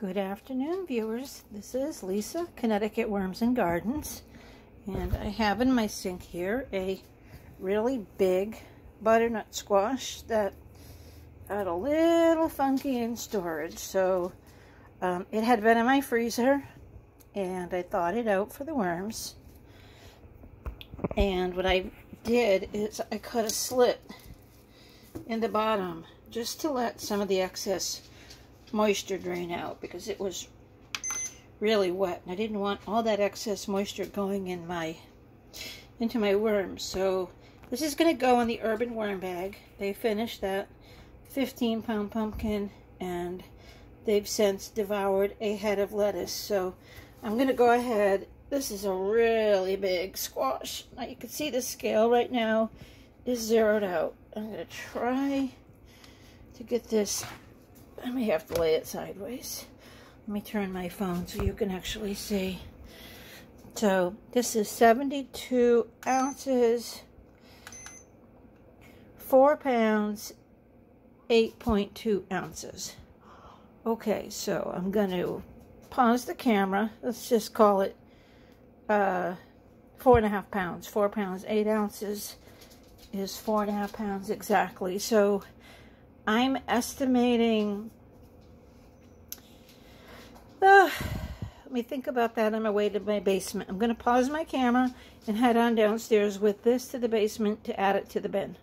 Good afternoon, viewers. This is Lisa, Connecticut Worms and Gardens, and I have in my sink here a really big butternut squash that got a little funky in storage. So it had been in my freezer, and I thawed it out for the worms. And what I did is I cut a slit in the bottom just to let some of the excess moisture drain out, because it was really wet and I didn't want all that excess moisture going in into my worms. So this is going to go in the Urban Worm Bag. They finished that 15-pound pumpkin and they've since devoured a head of lettuce. So I'm going to go ahead. This is a really big squash. Now you can see the scale right now is zeroed out. I'm going to try to get this. I may have to lay it sideways. Let me turn my phone so you can actually see. So this is 72 ounces, 4 pounds, 8.2 ounces. Okay, so I'm going to pause the camera. Let's just call it 4.5 pounds. 4 pounds, 8 ounces is 4.5 pounds exactly. So I'm estimating, let me think about that on my way to my basement. I'm going to pause my camera and head on downstairs with this to the basement to add it to the bin.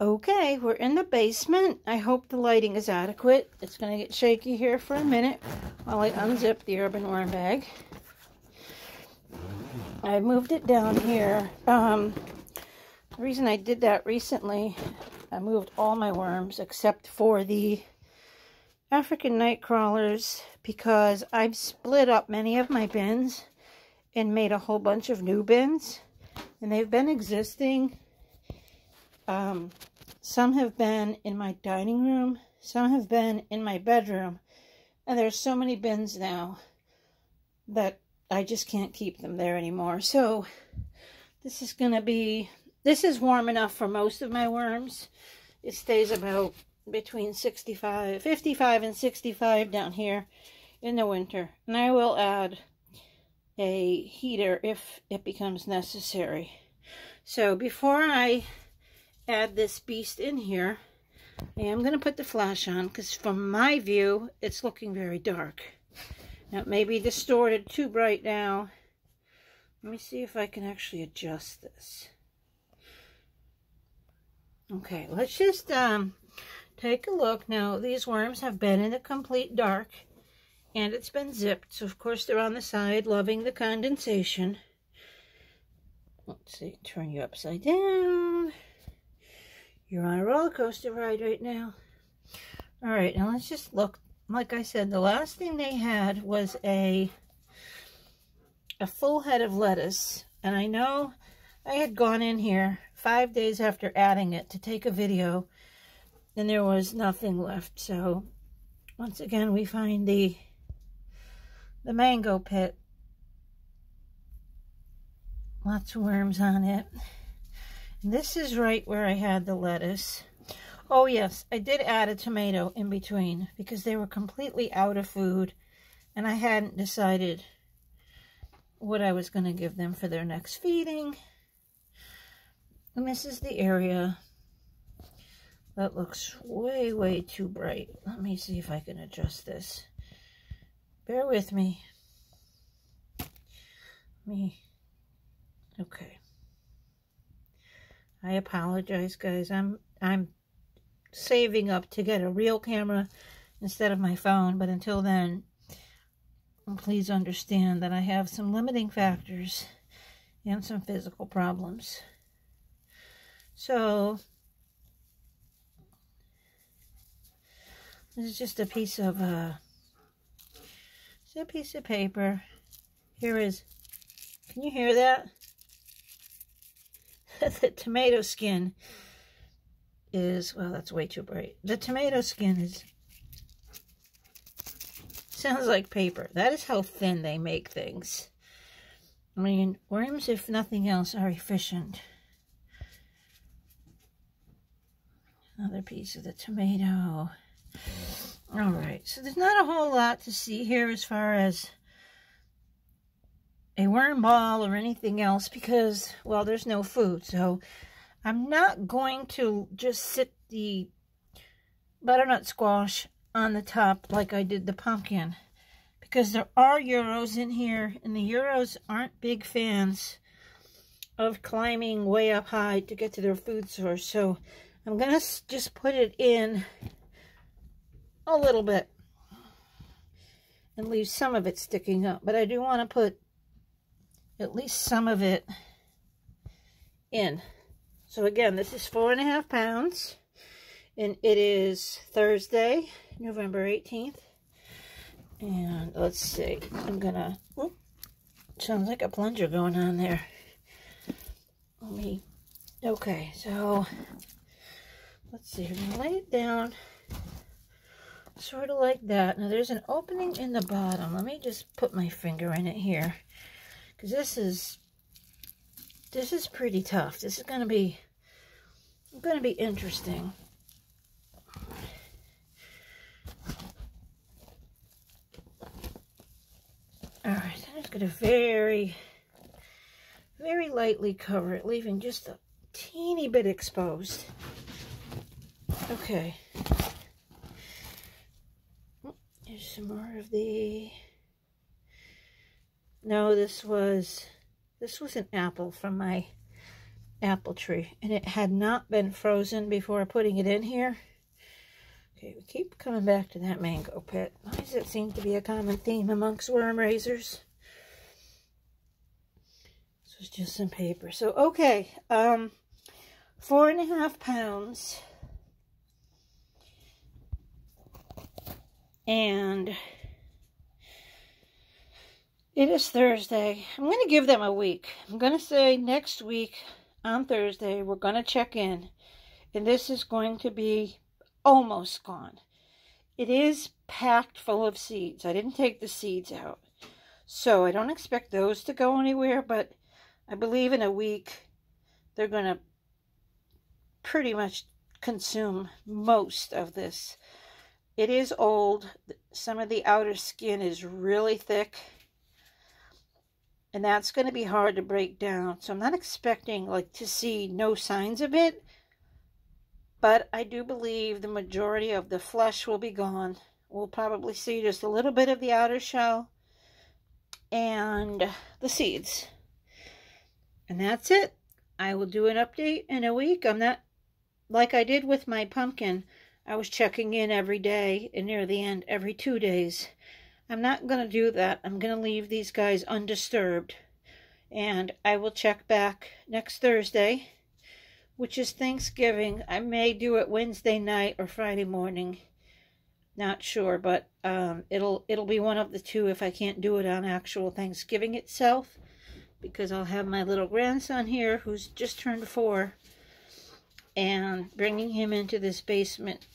Okay, we're in the basement. I hope the lighting is adequate. It's going to get shaky here for a minute while I unzip the Urban Worm Bag. I moved it down here. The reason I did that recently, I moved all my worms except for the African night crawlers, because I've split up many of my bins and made a whole bunch of new bins, and they've been existing. Some have been in my dining room, some have been in my bedroom, and there's so many bins now that I just can't keep them there anymore. So this is going to be, this is warm enough for most of my worms. It stays about between 55 and 65 down here in the winter. And I will add a heater if it becomes necessary. So before I add this beast in here, I am going to put the flash on, because from my view, it's looking very dark. Now, it may be distorted too bright now. Let me see if I can actually adjust this. Okay, let's just take a look. Now, these worms have been in the complete dark, and it's been zipped. So, of course, they're on the side, loving the condensation. Let's see, turn you upside down. You're on a roller coaster ride right now. All right, now let's just look. Like I said, the last thing they had was a full head of lettuce. And I know I had gone in here 5 days after adding it to take a video, and there was nothing left. So once again, we find the mango pit. Lots of worms on it. And this is right where I had the lettuce. Oh yes, I did add a tomato in between, because they were completely out of food and I hadn't decided what I was going to give them for their next feeding. And this is the area that looks way, way too bright. Let me see if I can adjust this. Bear with me. Okay. I apologize, guys. I'm saving up to get a real camera instead of my phone. But until then, please understand that I have some limiting factors and some physical problems. So, this is just a piece of paper. Here is, can you hear that? The tomato skin is, well, that's way too bright. The tomato skin is, sounds like paper. That is how thin they make things. I mean, worms, if nothing else, are efficient. Another piece of the tomato. All right, so there's not a whole lot to see here as far as a worm ball or anything else because, well, there's no food. So I'm not going to just sit the butternut squash on the top like I did the pumpkin, because there are euros in here, and the euros aren't big fans of climbing way up high to get to their food source. So I'm gonna just put it in a little bit and leave some of it sticking up, but I do want to put at least some of it in. So again, this is 4.5 pounds, and it is Thursday, November 18th. And let's see, I'm gonna, whoop, sounds like a plunger going on there. Let me, okay, so let's see, I'm gonna lay it down sort of like that. Now there's an opening in the bottom. Let me just put my finger in it here, because this is pretty tough. This is gonna be interesting. All right, I'm just gonna very, very lightly cover it, leaving just a teeny bit exposed. Okay. Here's some more of the... No, this was an apple from my apple tree, and it had not been frozen before putting it in here. Okay, we keep coming back to that mango pit. Why does it seem to be a common theme amongst worm raisers? This was just some paper. So, okay, 4.5 pounds. And it is Thursday. I'm going to give them a week. I'm going to say next week on Thursday, we're going to check in. And this is going to be almost gone. It is packed full of seeds. I didn't take the seeds out. So I don't expect those to go anywhere. But I believe in a week, they're going to pretty much consume most of this. It is old. Some of the outer skin is really thick. And that's going to be hard to break down. So I'm not expecting like to see no signs of it. But I do believe the majority of the flesh will be gone. We'll probably see just a little bit of the outer shell and the seeds. And that's it. I will do an update in a week. I'm not, like I did with my pumpkin, I was checking in every day and near the end every 2 days. I'm not going to do that. I'm going to leave these guys undisturbed. And I will check back next Thursday, which is Thanksgiving. I may do it Wednesday night or Friday morning. Not sure, but it'll be one of the two if I can't do it on actual Thanksgiving itself. Because I'll have my little grandson here who's just turned 4. And bringing him into this basement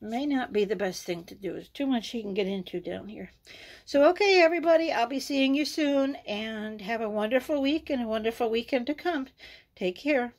may not be the best thing to do. There's too much he can get into down here. So, okay, everybody, I'll be seeing you soon, and have a wonderful week and a wonderful weekend to come. Take care.